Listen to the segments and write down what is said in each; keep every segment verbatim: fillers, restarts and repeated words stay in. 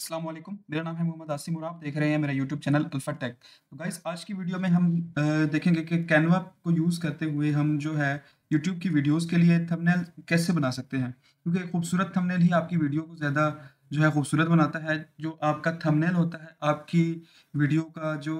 अस्सलाम वालेकुम, मेरा नाम है मोहम्मद आसिम मुराद, देख रहे हैं मेरा YouTube चैनल अल्फा टेक। तो गाइस आज की वीडियो में हम देखेंगे कि कैनवा को यूज़ करते हुए हम जो है YouTube की वीडियोस के लिए थंबनेल कैसे बना सकते हैं, क्योंकि खूबसूरत थंबनेल ही आपकी वीडियो को ज़्यादा जो है खूबसूरत बनाता है। जो आपका थंबनेल होता है आपकी वीडियो का जो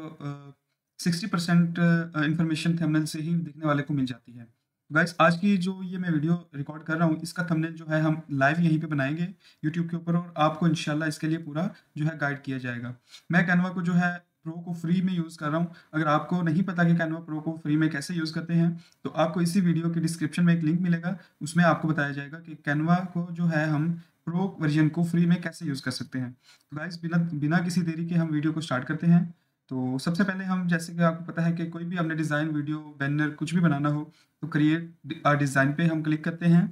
सिक्सटी परसेंट इंफॉर्मेशन थंबनेल से ही देखने वाले को मिल जाती है। गाइस आज की जो ये मैं वीडियो रिकॉर्ड कर रहा हूँ इसका थंबनेल जो है हम लाइव यहीं पे बनाएंगे यूट्यूब के ऊपर, और आपको इंशाल्लाह इसके लिए पूरा जो है गाइड किया जाएगा। मैं कैनवा को जो है प्रो को फ्री में यूज़ कर रहा हूँ। अगर आपको नहीं पता कि कैनवा प्रो को फ्री में कैसे यूज़ करते हैं तो आपको इसी वीडियो के डिस्क्रिप्शन में एक लिंक मिलेगा, उसमें आपको बताया जाएगा कि कैनवा को जो है हम प्रो वर्जन को फ्री में कैसे यूज़ कर सकते हैं। तो गाइस बिना बिना किसी देरी के हम वीडियो को स्टार्ट करते हैं। तो सबसे पहले हम, जैसे कि आपको पता है कि कोई भी हमने डिज़ाइन, वीडियो, बैनर कुछ भी बनाना हो तो क्रिएट आ डिज़ाइन पे हम क्लिक करते हैं।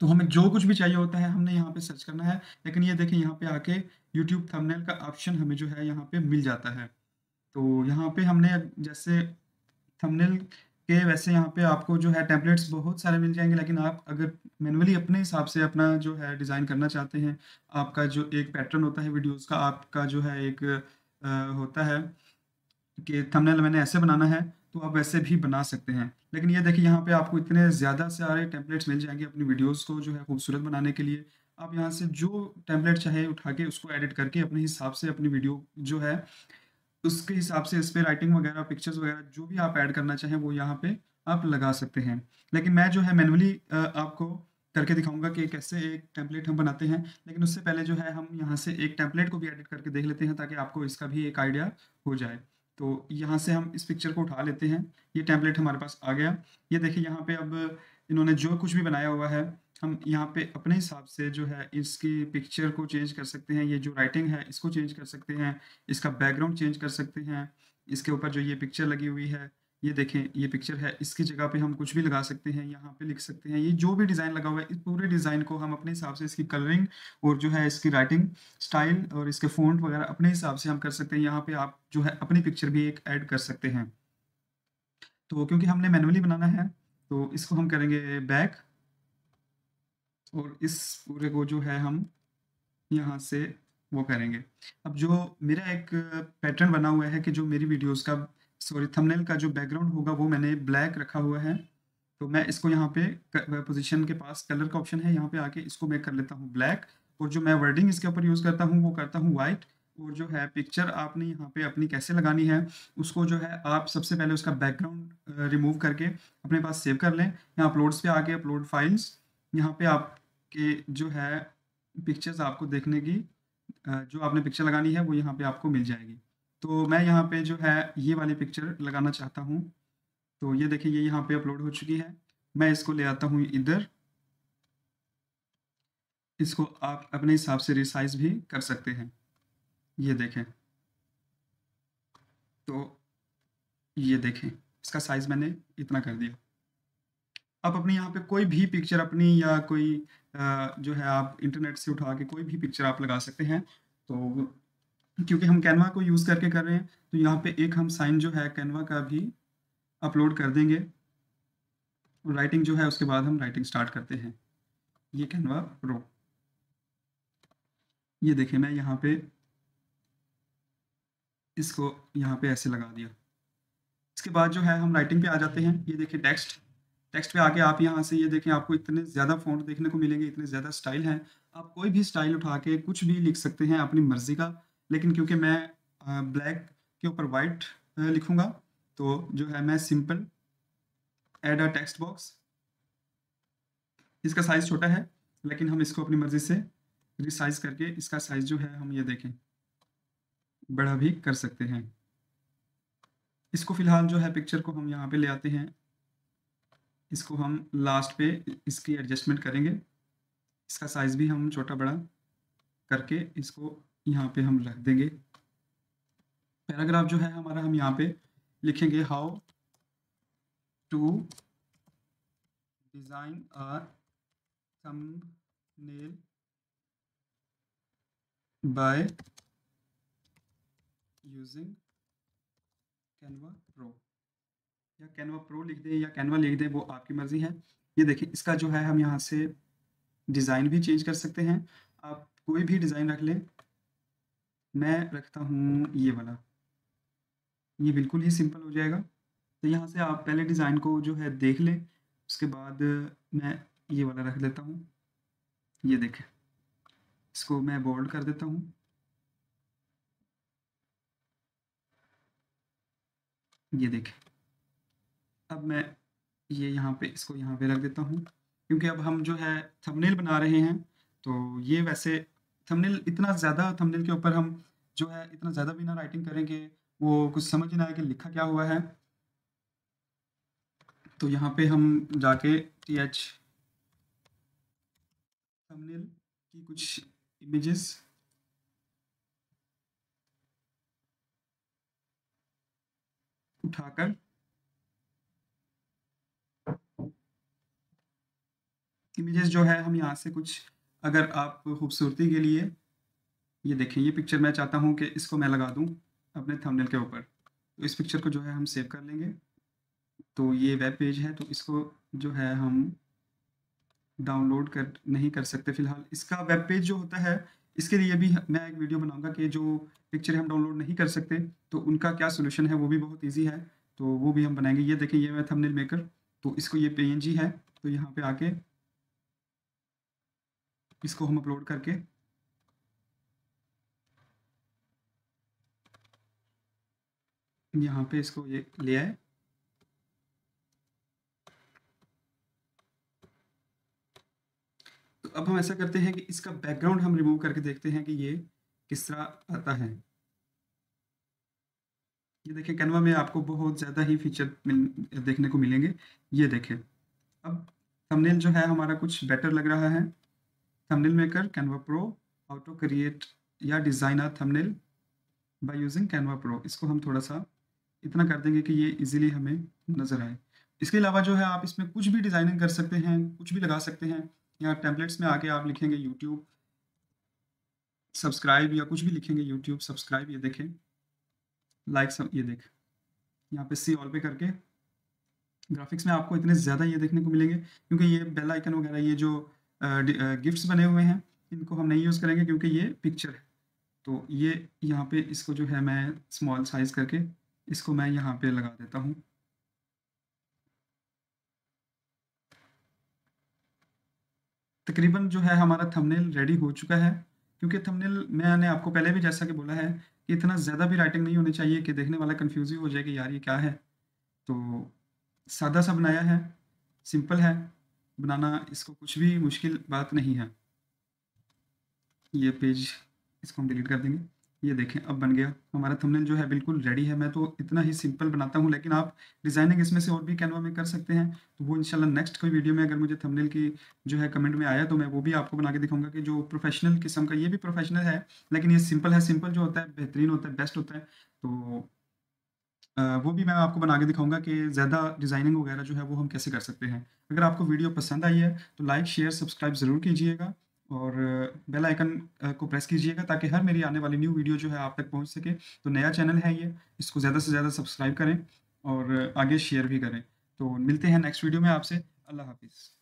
तो हमें जो कुछ भी चाहिए होता है हमने यहाँ पे सर्च करना है, लेकिन ये देखें यहाँ पे आके यूट्यूब थंबनेल का ऑप्शन हमें जो है यहाँ पे मिल जाता है। तो यहाँ पे हमने जैसे थंबनेल के वैसे यहाँ पे आपको जो है टेम्पलेट्स बहुत सारे मिल जाएंगे, लेकिन आप अगर मैनुअली अपने हिसाब से अपना जो है डिज़ाइन करना चाहते हैं, आपका जो एक पैटर्न होता है वीडियोज़ का, आपका जो है एक होता है कि थंबनेल मैंने ऐसे बनाना है, तो आप वैसे भी बना सकते हैं। लेकिन ये देखिए यहाँ पे आपको इतने ज़्यादा सारे टेम्पलेट्स मिल जाएंगे अपनी वीडियोस को जो है खूबसूरत बनाने के लिए। आप यहाँ से जो टेम्पलेट चाहे उठा के उसको एडिट करके अपने हिसाब से अपनी वीडियो जो है उसके हिसाब से इस पर राइटिंग वगैरह, पिक्चर्स वगैरह जो भी आप ऐड करना चाहें वो यहाँ पर आप लगा सकते हैं। लेकिन मैं जो है मैनुअली आपको करके दिखाऊंगा कि कैसे एक टेम्पलेट हम बनाते हैं, लेकिन उससे पहले जो है हम यहाँ से एक टेम्पलेट को भी एडिट करके देख लेते हैं ताकि आपको इसका भी एक आइडिया हो जाए। तो यहाँ से हम इस पिक्चर को उठा लेते हैं, ये टेम्पलेट हमारे पास आ गया। ये देखिए यहाँ पे अब इन्होंने जो कुछ भी बनाया हुआ है हम यहाँ पे अपने हिसाब से जो है इसकी पिक्चर को चेंज कर सकते हैं, ये जो राइटिंग है इसको चेंज कर सकते हैं, इसका बैकग्राउंड चेंज कर सकते हैं, इसके ऊपर जो ये पिक्चर लगी हुई है, ये देखें ये पिक्चर है, इसकी जगह पे हम कुछ भी लगा सकते हैं, यहाँ पे लिख सकते हैं। ये जो भी डिज़ाइन लगा हुआ है इस पूरे डिज़ाइन को हम अपने हिसाब से इसकी कलरिंग और जो है इसकी राइटिंग स्टाइल और इसके फ़ॉन्ट वगैरह अपने हिसाब से हम कर सकते हैं। यहाँ पे आप जो है अपनी पिक्चर भी एक ऐड कर सकते हैं। तो क्योंकि हमने मैनुअली बनाना है तो इसको हम करेंगे बैक, और इस पूरे को जो है हम यहाँ से वो करेंगे। अब जो मेरा एक पैटर्न बना हुआ है कि जो मेरी वीडियोज़ का सॉरी थंबनेल का जो बैकग्राउंड होगा वो मैंने ब्लैक रखा हुआ है, तो मैं इसको यहाँ पे पोजीशन के पास कलर का ऑप्शन है, यहाँ पे आके इसको मैं कर लेता हूँ ब्लैक, और जो मैं वर्डिंग इसके ऊपर यूज़ करता हूँ वो करता हूँ वाइट। और जो है पिक्चर आपने यहाँ पे अपनी कैसे लगानी है उसको जो है आप सबसे पहले उसका बैकग्राउंड रिमूव करके अपने पास सेव कर लें। यहाँ अपलोड्स पे आके अपलोड फाइल्स, यहाँ पे आपके जो है पिक्चर्स आपको देखने की जो आपने पिक्चर लगानी है वो यहाँ पे आपको मिल जाएगी। तो मैं यहाँ पे जो है ये वाली पिक्चर लगाना चाहता हूँ, तो ये देखिए ये यहाँ पे अपलोड हो चुकी है। मैं इसको ले आता हूँ इधर, इसको आप अपने हिसाब से रिसाइज भी कर सकते हैं, ये देखें। तो ये देखें इसका साइज मैंने इतना कर दिया। आप अपने यहाँ पे कोई भी पिक्चर अपनी या कोई जो है आप इंटरनेट से उठा के कोई भी पिक्चर आप लगा सकते हैं। तो क्योंकि हम कैनवा को यूज़ करके कर रहे हैं तो यहाँ पे एक हम साइन जो है कैनवा का भी अपलोड कर देंगे, राइटिंग जो है उसके बाद हम राइटिंग स्टार्ट करते हैं। ये कैनवा प्रो, ये देखें मैं यहाँ पे इसको यहाँ पे ऐसे लगा दिया। इसके बाद जो है हम राइटिंग पे आ जाते हैं। ये देखिए टेक्स्ट, टेक्स्ट पे आके आप यहाँ से ये देखें आपको इतने ज़्यादा फॉन्ट देखने को मिलेंगे, इतने ज़्यादा स्टाइल हैं, आप कोई भी स्टाइल उठा के कुछ भी लिख सकते हैं अपनी मर्जी का। लेकिन क्योंकि मैं ब्लैक के ऊपर वाइट लिखूंगा तो जो है मैं simple add a text box, इसका साइज छोटा है लेकिन हम इसको अपनी मर्जी से रिसाइज करके इसका साइज जो है हम ये देखें बड़ा भी कर सकते हैं। इसको फिलहाल जो है पिक्चर को हम यहाँ पे ले आते हैं, इसको हम लास्ट पे इसकी एडजस्टमेंट करेंगे, इसका साइज भी हम छोटा बड़ा करके इसको यहाँ पे हम रख देंगे। पैराग्राफ जो है हमारा हम यहाँ पे लिखेंगे how to design a thumbnail by using Canva pro, या कैनवा प्रो लिख दें या कैनवा लिख दें वो आपकी मर्जी है। ये देखिए इसका जो है हम यहाँ से डिज़ाइन भी चेंज कर सकते हैं, आप कोई भी डिज़ाइन रख लें मैं रखता हूँ ये वाला, ये बिल्कुल ही सिंपल हो जाएगा। तो यहाँ से आप पहले डिज़ाइन को जो है देख लें, उसके बाद मैं ये वाला रख देता हूँ। ये देखें, इसको मैं बोल्ड कर देता हूँ। ये देखें, अब मैं ये यहाँ पे इसको यहाँ पे रख देता हूँ, क्योंकि अब हम जो है थंबनेल बना रहे हैं। तो ये वैसे थंबनेल इतना ज़्यादा, थंबनेल के ऊपर हम जो है इतना ज़्यादा बिना राइटिंग करें कि वो कुछ समझ ना आए कि लिखा क्या हुआ है। तो यहाँ पे हम जाके टी एच थंबनेल की कुछ इमेजेस, उठाकर इमेजेस जो है हम यहाँ से कुछ, अगर आप खूबसूरती के लिए, ये देखें ये पिक्चर मैं चाहता हूँ कि इसको मैं लगा दूँ अपने थंबनेल के ऊपर। तो इस पिक्चर को जो है हम सेव कर लेंगे। तो ये वेब पेज है, तो इसको जो है हम डाउनलोड कर नहीं कर सकते फ़िलहाल। इसका वेब पेज जो होता है, इसके लिए भी मैं एक वीडियो बनाऊंगा कि जो पिक्चर हम डाउनलोड नहीं कर सकते तो उनका क्या सोल्यूशन है, वो भी बहुत ईजी है, तो वो भी हम बनाएंगे। ये देखें, ये मैं थंबनेल मेकर, तो इसको ये पीएनजी है, तो यहाँ पे आके इसको हम अपलोड करके यहाँ पे इसको ये ले आए। तो अब हम ऐसा करते हैं कि इसका बैकग्राउंड हम रिमूव करके देखते हैं कि ये किस तरह आता है। ये देखें, कैनवा में आपको बहुत ज़्यादा ही फीचर देखने को मिलेंगे। ये देखें, अब थंबनेल जो है हमारा कुछ बेटर लग रहा है। Thumbnail maker, Canva pro, how to create या design a thumbnail by using Canva pro. इसको हम थोड़ा सा इतना कर देंगे कि ये इजीली हमें नज़र आए। इसके अलावा जो है आप इसमें कुछ भी डिज़ाइनिंग कर सकते हैं, कुछ भी लगा सकते हैं। या टेम्पलेट्स में आके आप लिखेंगे यूट्यूब सब्सक्राइब, या कुछ भी लिखेंगे यूट्यूब सब्सक्राइब। ये देखें, लाइक सब, ये देखें यहाँ पे सी ऑल पे करके ग्राफिक्स में आपको इतने ज़्यादा ये देखने को मिलेंगे, क्योंकि ये बेल आइकन वगैरह, ये जो गिफ्ट्स बने हुए हैं, इनको हम नहीं यूज़ करेंगे क्योंकि ये पिक्चर है। तो ये यहाँ पे इसको जो है मैं स्मॉल साइज़ करके इसको मैं यहाँ पे लगा देता हूँ। तकरीबन जो है हमारा थंबनेल रेडी हो चुका है, क्योंकि थंबनेल मैंने आपको पहले भी जैसा कि बोला है कि इतना ज़्यादा भी राइटिंग नहीं होनी चाहिए कि देखने वाला कन्फ्यूज हो जाए कि यार ये क्या है। तो सादा सा बनाया है, सिंपल है बनाना, इसको कुछ भी मुश्किल बात नहीं है। ये पेज इसको हम डिलीट कर देंगे। ये देखें, अब बन गया हमारा थंबनेल जो है बिल्कुल रेडी है। मैं तो इतना ही सिंपल बनाता हूँ, लेकिन आप डिज़ाइनिंग इसमें से और भी कैनवा में कर सकते हैं। तो वो इंशाल्लाह नेक्स्ट कोई वीडियो में, अगर मुझे थंबनेल की जो है कमेंट में आया तो मैं वो भी आपको बना के दिखाऊंगा कि जो प्रोफेशनल किस्म का, ये भी प्रोफेशनल है लेकिन ये सिंपल है। सिंपल जो होता है बेहतरीन होता है, बेस्ट होता है। तो वो भी मैं आपको बना के दिखाऊंगा कि ज़्यादा डिज़ाइनिंग वगैरह जो है वो हम कैसे कर सकते हैं। अगर आपको वीडियो पसंद आई है तो लाइक शेयर सब्सक्राइब ज़रूर कीजिएगा, और बेल आइकन को प्रेस कीजिएगा ताकि हर मेरी आने वाली न्यू वीडियो जो है आप तक पहुंच सके। तो नया चैनल है ये, इसको ज़्यादा से ज़्यादा सब्सक्राइब करें और आगे शेयर भी करें। तो मिलते हैं नेक्स्ट वीडियो में आपसे। अल्लाह हाफिज़।